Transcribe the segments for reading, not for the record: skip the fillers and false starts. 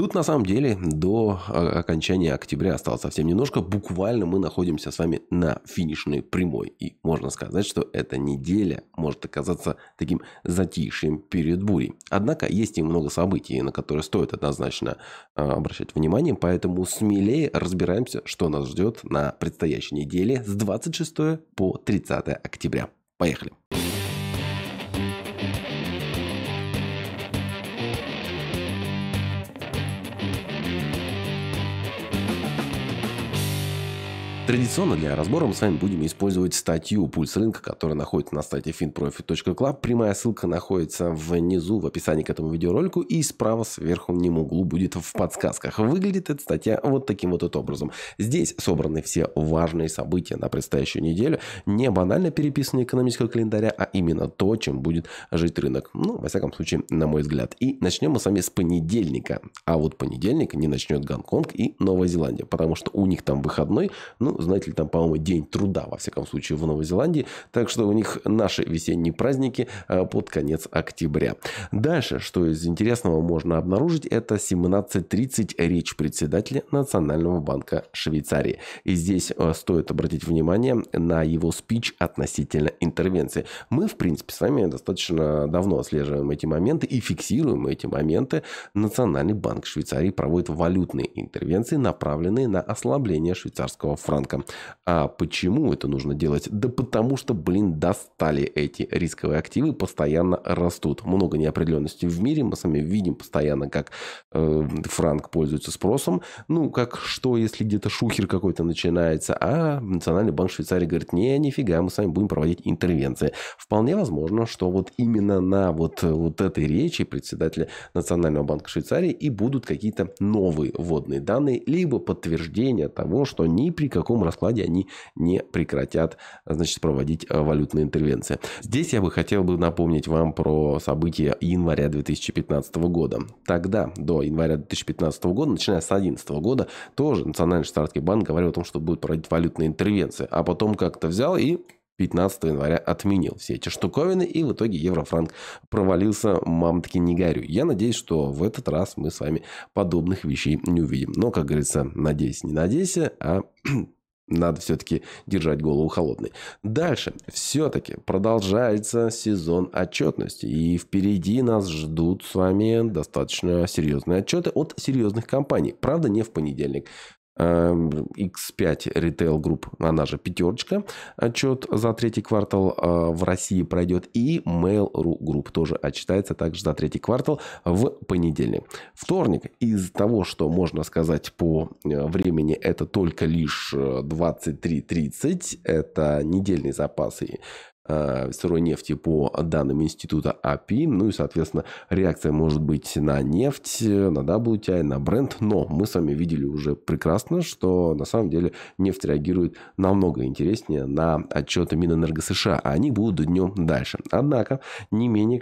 Тут на самом деле до окончания октября осталось совсем немножко. Буквально мы находимся с вами на финишной прямой. И можно сказать, что эта неделя может оказаться таким затишьем перед бурей. Однако есть и много событий, на которые стоит однозначно обращать внимание. Поэтому смелее разбираемся, что нас ждет на предстоящей неделе с 26 по 30 октября. Поехали! Традиционно для разбора мы с вами будем использовать статью «Пульс рынка», которая находится на сайте finprofit.club. Прямая ссылка находится внизу в описании к этому видеоролику и справа в верхнем углу будет в подсказках. Выглядит эта статья вот таким вот образом. Здесь собраны все важные события на предстоящую неделю. Не банально переписанные экономического календаря, а именно то, чем будет жить рынок. Ну, во всяком случае, на мой взгляд. И начнем мы с вами с понедельника. А вот понедельник не начнет Гонконг и Новая Зеландия, потому что у них там выходной, ну, знаете ли, там, по-моему, день труда, во всяком случае, в Новой Зеландии. Так что у них наши весенние праздники под конец октября. Дальше, что из интересного можно обнаружить, это 17:30 речь председателя Национального банка Швейцарии. И здесь стоит обратить внимание на его спич относительно интервенции. Мы, в принципе, с вами достаточно давно отслеживаем эти моменты и фиксируем эти моменты. Национальный банк Швейцарии проводит валютные интервенции, направленные на ослабление швейцарского франка. А почему это нужно делать? Да потому что, достали эти рисковые активы, постоянно растут. Много неопределенности в мире, мы сами видим постоянно, как франк пользуется спросом. Ну, как что, если где-то шухер какой-то начинается, а Национальный банк Швейцарии говорит, не, нифига, мы с вами будем проводить интервенции. Вполне возможно, что вот именно на вот этой речи председателя Национального банка Швейцарии и будут какие-то новые вводные данные, либо подтверждение того, что ни при каком раскладе они не прекратят, значит, проводить валютные интервенции. Здесь я бы хотел напомнить вам про события января 2015 года. Тогда, до января 2015 года, начиная с 2011 года, тоже Национальный швейцарский банк говорил о том, что будет проводить валютные интервенции, а потом как-то взял и 15 января отменил все эти штуковины, и в итоге еврофранк провалился, мам-таки не горюй. Я надеюсь, что в этот раз мы с вами подобных вещей не увидим. Но, как говорится, надейся, не надейся, а... надо все-таки держать голову холодной. Дальше. Все-таки продолжается сезон отчетности. И впереди нас ждут с вами достаточно серьезные отчеты от серьезных компаний. Правда, не в понедельник. X5 Retail Group, она же пятерочка, отчет за третий квартал в России пройдет, и Mail.ru Group тоже отчитается также за третий квартал в понедельник. Вторник, из того, что можно сказать по времени, это только лишь 23:30, это недельные запасы сырой нефти по данным института API, ну и, соответственно, реакция может быть на нефть, на WTI, на Brent, но мы с вами видели уже прекрасно, что на самом деле нефть реагирует намного интереснее на отчеты Минэнерго США, а они будут днем дальше. Однако, не менее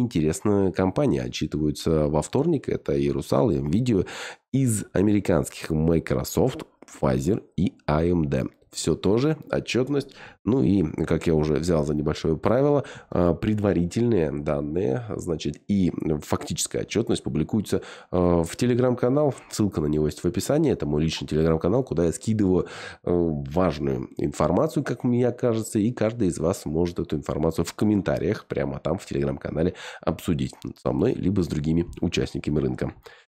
интересные компании отчитываются во вторник, это и Русал, и МВидео, из американских Microsoft, Pfizer и AMD. Все тоже, отчетность. Ну и, как я уже взял за небольшое правило, предварительные данные, значит, и фактическая отчетность публикуется в телеграм-канал. Ссылка на него есть в описании. Это мой личный телеграм-канал, куда я скидываю важную информацию, как мне кажется, и каждый из вас может эту информацию в комментариях прямо там в телеграм-канале обсудить со мной, либо с другими участниками рынка.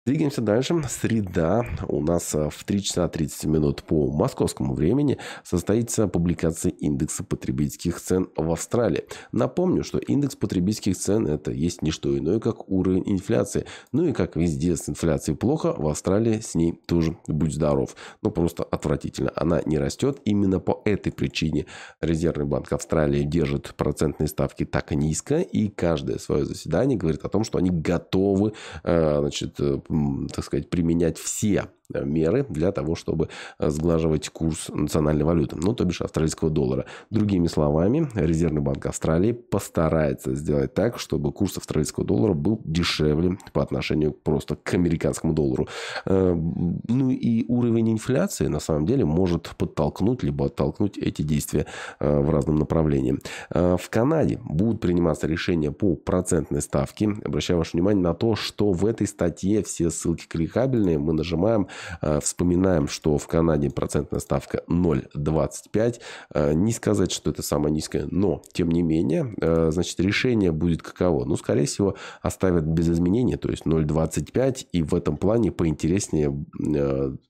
Двигаемся дальше. Среда у нас в 3:30 по московскому времени состоится публикация индекса потребительских цен в Австралии. Напомню, что индекс потребительских цен это есть не что иное, как уровень инфляции. Ну и как везде с инфляцией плохо, в Австралии с ней тоже будь здоров. Но просто отвратительно. Она не растет. Именно по этой причине Резервный банк Австралии держит процентные ставки так низко. И каждое свое заседание говорит о том, что они готовы, так сказать, применять все меры для того, чтобы сглаживать курс национальной валюты, ну, то бишь австралийского доллара. Другими словами, Резервный банк Австралии постарается сделать так, чтобы курс австралийского доллара был дешевле по отношению просто к американскому доллару. Ну и уровень инфляции на самом деле может подтолкнуть либо оттолкнуть эти действия в разном направлении. В Канаде будут приниматься решения по процентной ставке. Обращаю ваше внимание на то, что в этой статье все ссылки кликабельные. Мы нажимаем, вспоминаем, что в Канаде процентная ставка 0,25. Не сказать, что это самая низкая, но тем не менее, значит, решение будет каково? Ну, скорее всего, оставят без изменений, то есть 0,25. И в этом плане поинтереснее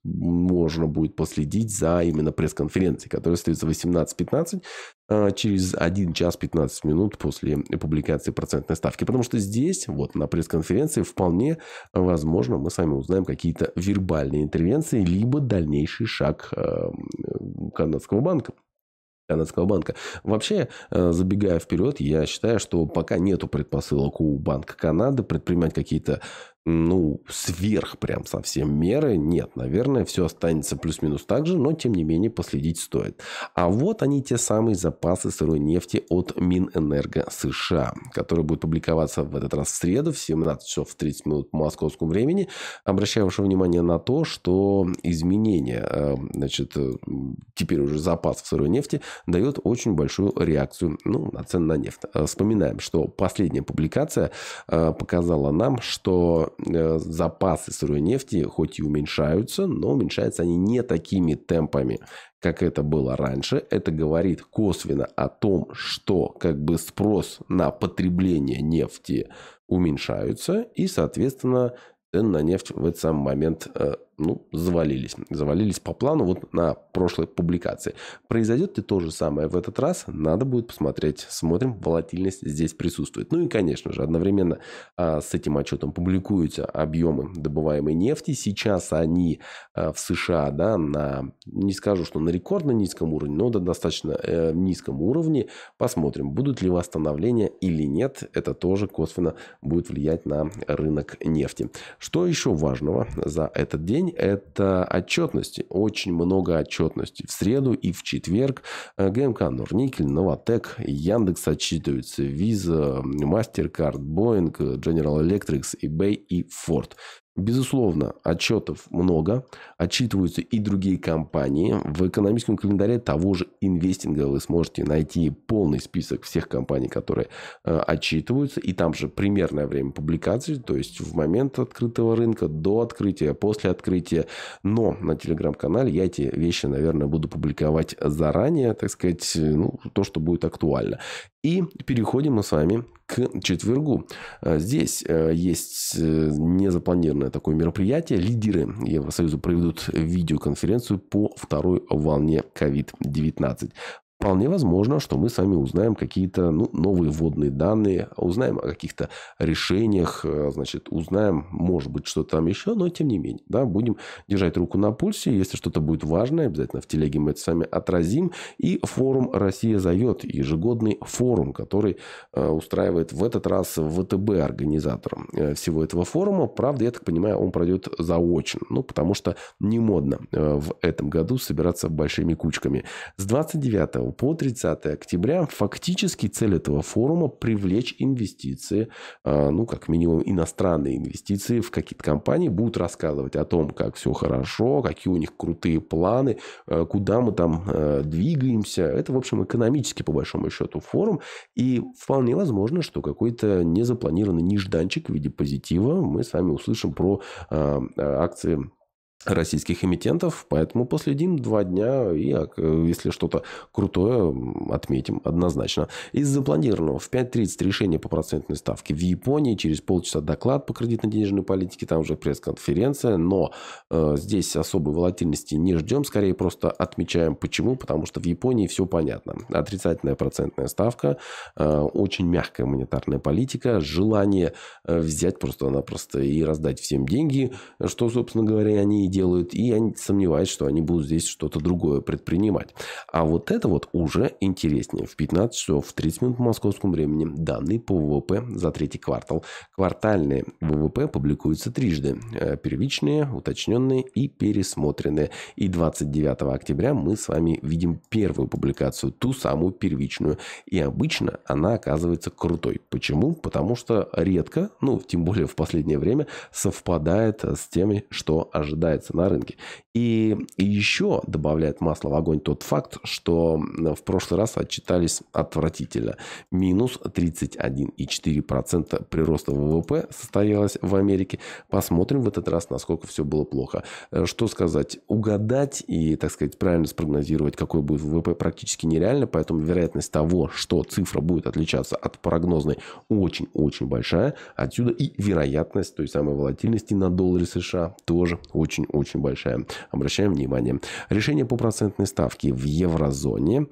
можно будет последить за именно пресс-конференции, которая состоится в 18:15. Через 1 час 15 минут после публикации процентной ставки. Потому что здесь, вот на пресс-конференции, вполне возможно, мы с вами узнаем какие-то вербальные интервенции, либо дальнейший шаг канадского банка. Вообще, забегая вперед, я считаю, что пока нету предпосылок у Банка Канады предпринимать какие-то, ну, сверх прям совсем меры. Нет, наверное, все останется плюс-минус так же, но, тем не менее, последить стоит. А вот они, те самые запасы сырой нефти от Минэнерго США, которые будут публиковаться в этот раз в среду в 17:30 по московскому времени. Обращаю ваше внимание на то, что изменение, значит, теперь уже запасов сырой нефти дает очень большую реакцию, ну, на цены на нефть. Вспоминаем, что последняя публикация показала нам, что запасы сырой нефти хоть и уменьшаются, но уменьшаются они не такими темпами, как это было раньше. Это говорит косвенно о том, что как бы спрос на потребление нефти уменьшается, и, соответственно, цены на нефть в этот самый момент, ну, завалились по плану вот на прошлой публикации. Произойдет ли то же самое в этот раз? Надо будет посмотреть. Смотрим, волатильность здесь присутствует. Ну и, конечно же, одновременно с этим отчетом публикуются объемы добываемой нефти. Сейчас они в США, да, не скажу, что на рекордно низком уровне, но на достаточно низком уровне. Посмотрим, будут ли восстановления или нет. Это тоже косвенно будет влиять на рынок нефти. Что еще важного за этот день? Это отчетности. Очень много отчетностей. В среду и в четверг ГМК Норникель, Новатек, Яндекс отчитываются, Visa, Mastercard, Boeing, General Electric, eBay и Ford. Безусловно, отчетов много, отчитываются и другие компании. В экономическом календаре того же инвестинга вы сможете найти полный список всех компаний, которые отчитываются. И там же примерное время публикации, то есть в момент открытого рынка, до открытия, после открытия. Но на телеграм-канале я эти вещи, наверное, буду публиковать заранее, так сказать, ну, то, что будет актуально. И переходим мы с вами к четвергу. Здесь есть незапланированное такое мероприятие. Лидеры Евросоюза проведут видеоконференцию по второй волне COVID-19. Вполне возможно, что мы с вами узнаем какие-то, ну, новые вводные данные, узнаем о каких-то решениях, значит, узнаем, может быть, что там еще, но тем не менее, да, будем держать руку на пульсе. Если что-то будет важное, обязательно в телеге мы это с вами отразим. И форум «Россия зовет», ежегодный форум, который устраивает в этот раз ВТБ организатором всего этого форума. Правда, я так понимаю, он пройдет заочно, ну, потому что не модно в этом году собираться большими кучками. С 29 по 30 октября фактически цель этого форума — привлечь инвестиции, ну, как минимум иностранные инвестиции в какие-то компании. Будут рассказывать о том, как все хорошо, какие у них крутые планы, куда мы там двигаемся. Это, в общем, экономически, по большому счету, форум. И вполне возможно, что какой-то незапланированный нежданчик в виде позитива мы с вами услышим про акции российских эмитентов, поэтому последим 2 дня, и если что-то крутое, отметим однозначно. Из запланированного в 5:30 решение по процентной ставке в Японии, через полчаса доклад по кредитно-денежной политике, там уже пресс-конференция, но здесь особой волатильности не ждем, скорее просто отмечаем почему, потому что в Японии все понятно. Отрицательная процентная ставка, очень мягкая монетарная политика, желание взять просто-напросто и раздать всем деньги, что, собственно говоря, они делают, и я сомневаюсь, что они будут здесь что-то другое предпринимать. А вот это вот уже интереснее. В 15 часов 30 минут по московскому времени данные по ВВП за третий квартал. Квартальные ВВП публикуются трижды. Первичные, уточненные и пересмотренные. И 29 октября мы с вами видим первую публикацию, ту самую первичную. И обычно она оказывается крутой. Почему? Потому что редко, ну тем более в последнее время, совпадает с теми, что ожидается на рынке. И еще добавляет масло в огонь тот факт, что в прошлый раз отчитались отвратительно. Минус 31,4% прироста ВВП состоялось в Америке. Посмотрим в этот раз, насколько все было плохо. Что сказать? Угадать и, так сказать, правильно спрогнозировать, какой будет ВВП, практически нереально. Поэтому вероятность того, что цифра будет отличаться от прогнозной, очень-очень большая. Отсюда и вероятность той самой волатильности на долларе США тоже очень-очень большая. Обращаем внимание. Решение по процентной ставке в еврозоне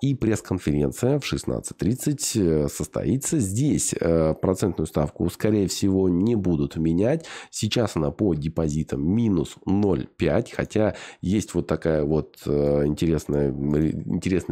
и пресс-конференция в 16:30 состоится. Здесь процентную ставку, скорее всего, не будут менять. Сейчас она по депозитам минус 0,5, хотя есть вот такая вот интересный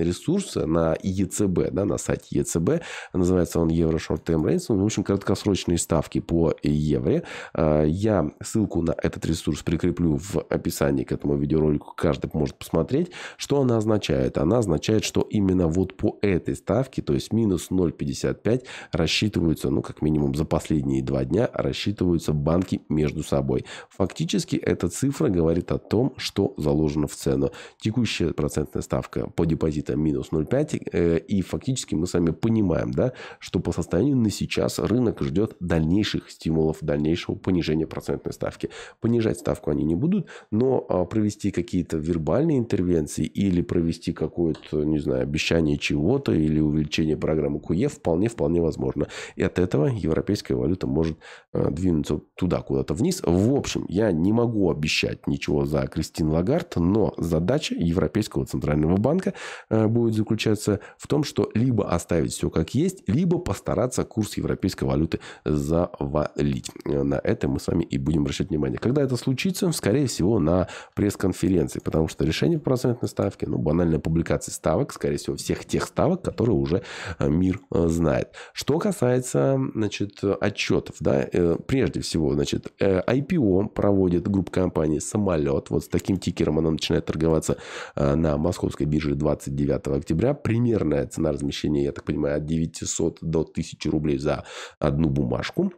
ресурс на ЕЦБ, да, на сайте ЕЦБ. Называется он Euro Short Term Rates. В общем, краткосрочные ставки по евро. Я ссылку на этот ресурс прикреплю в описании к этому видеоролику. Каждый может посмотреть, что она означает. Она означает, что именно вот по этой ставке, то есть минус 0,55, рассчитываются, ну как минимум за последние 2 дня, рассчитываются банки между собой. Фактически эта цифра говорит о том, что заложено в цену. Текущая процентная ставка по депозитам минус 0,5, и фактически мы с вами понимаем, да, что по состоянию на сейчас рынок ждет дальнейших стимулов, дальнейшего понижения процентной ставки. Понижать ставку они не будут, но провести какие-то вербальные интервенции или провести какое-то, не знаю, обещание чего-то или увеличение программы QE вполне возможно. И от этого европейская валюта может двинуться туда, куда-то вниз. В общем, я не могу обещать ничего за Кристин Лагард, но задача Европейского Центрального Банка будет заключаться в том, что либо оставить все как есть, либо постараться курс европейской валюты завалить. На это мы с вами и будем обращать внимание. Когда это случится? Скорее всего, на пресс-конференции, потому что решение по процентной ставке, ну, банальная публикация ставок, скорее всего, всех тех ставок, которые уже мир знает. Что касается, значит, отчетов, да, прежде всего, значит, IPO проводит группа компаний «Самолет». Вот с таким тикером она начинает торговаться на Московской бирже 29 октября. Примерная цена размещения, я так понимаю, от 900 до 1000 рублей за одну бумажку.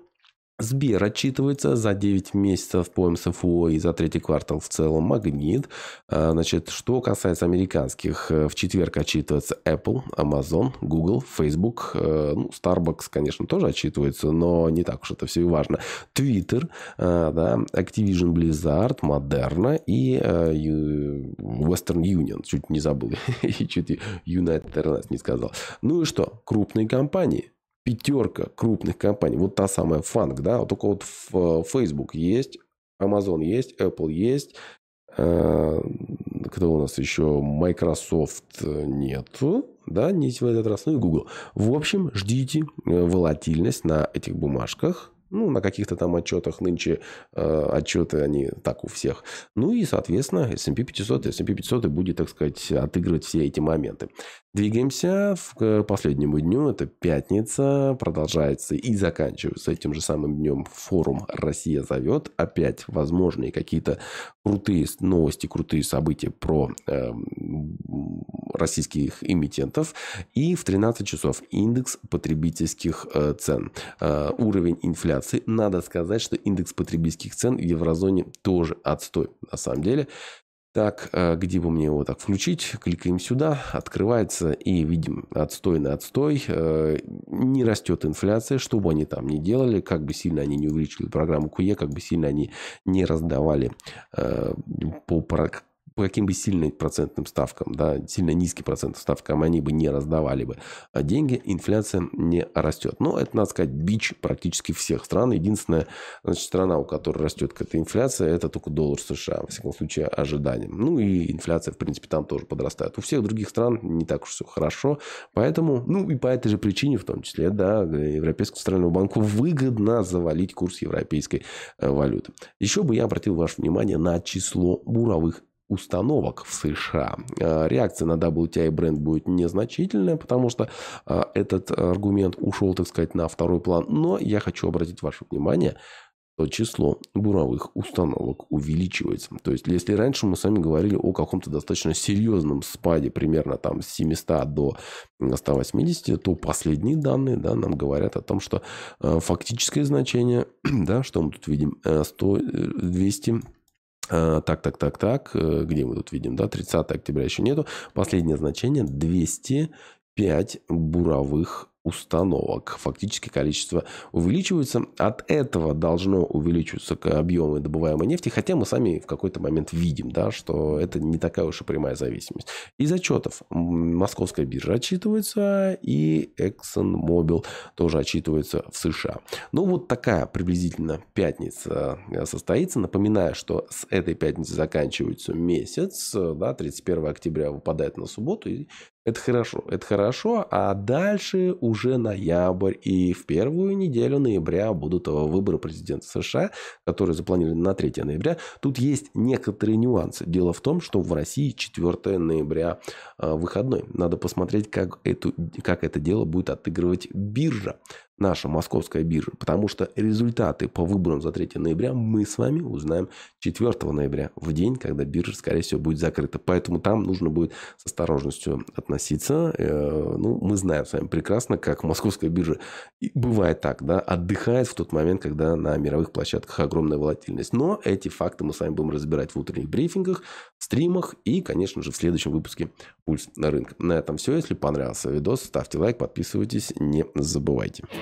Сбер отчитывается за 9 месяцев по МСФО и за третий квартал в целом. Магнит. Значит, что касается американских, в четверг отчитывается Apple, Amazon, Google, Facebook. Ну, Starbucks, конечно, тоже отчитывается, но не так уж это все и важно. Twitter, да, Activision Blizzard, Moderna и Western Union. Чуть не забыл. И чуть United Airlines не сказал. Ну и что? Крупные компании. Пятерка крупных компаний, вот та самая фанк, да, вот только вот Facebook есть, Amazon есть, Apple есть, кто у нас еще, Microsoft нету. Да, не в этот раз, ну и Google. В общем, ждите волатильность на этих бумажках. Ну, на каких-то там отчетах нынче отчеты, они так у всех. Ну и, соответственно, S&P 500. S&P 500 будет, так сказать, отыгрывать все эти моменты. Двигаемся к последнему дню. Это пятница. Продолжается и заканчивается этим же самым днем форум «Россия зовет». Опять возможные какие-то крутые новости, крутые события про российских эмитентов. И в 13 часов индекс потребительских цен. Уровень инфляции. Надо сказать, что индекс потребительских цен в еврозоне тоже отстой, на самом деле. Так, где бы мне его так включить? Кликаем сюда, открывается и видим отстой на отстой. Не растет инфляция, что бы они там ни делали, как бы сильно они не увеличили программу QE, как бы сильно они не раздавали по по каким бы сильным процентным ставкам, да, сильно низким процентным ставкам они бы не раздавали бы деньги, инфляция не растет. Но это, надо сказать, бич практически всех стран. Единственная, значит, страна, у которой растет какая-то инфляция, это только доллар США, во всяком случае, ожиданием. Ну и инфляция, в принципе, там тоже подрастает. У всех других стран не так уж все хорошо. Поэтому, ну и по этой же причине, в том числе, да, Европейскому центральному банку выгодно завалить курс европейской валюты. Еще бы я обратил ваше внимание на число буровых установок в США. Реакция на WTI и Brent будет незначительная, потому что этот аргумент ушел, так сказать, на второй план. Но я хочу обратить ваше внимание, что число буровых установок увеличивается. То есть, если раньше мы с вами говорили о каком-то достаточно серьезном спаде, примерно там с 700 до 180, то последние данные, да, нам говорят о том, что фактическое значение, да, что мы тут видим, 100-200. Где мы тут видим, да, 30 октября еще нету. Последнее значение 205 буровых установок. Фактически количество увеличивается. От этого должно увеличиваться объемы добываемой нефти. Хотя мы сами в какой-то момент видим, да, что это не такая уж и прямая зависимость. Из отчетов Московская биржа отчитывается. И ExxonMobil тоже отчитывается в США. Ну вот такая приблизительно пятница состоится. Напоминаю, что с этой пятницы заканчивается месяц. Да, 31 октября выпадает на субботу. И это хорошо, а дальше уже ноябрь, и в первую неделю ноября будут выборы президента США, которые запланированы на 3 ноября. Тут есть некоторые нюансы. Дело в том, что в России 4 ноября выходной. Надо посмотреть, как это дело будет отыгрывать биржа. Наша московская биржа, потому что результаты по выборам за 3 ноября мы с вами узнаем 4 ноября, в день, когда биржа, скорее всего, будет закрыта. Поэтому там нужно будет с осторожностью относиться. Ну, мы знаем с вами прекрасно, как московская биржа, бывает так, да, отдыхает в тот момент, когда на мировых площадках огромная волатильность. Но эти факты мы с вами будем разбирать в утренних брифингах, стримах и, конечно же, в следующем выпуске «Пульс на рынке». На этом все. Если понравился видос, ставьте лайк, подписывайтесь, не забывайте.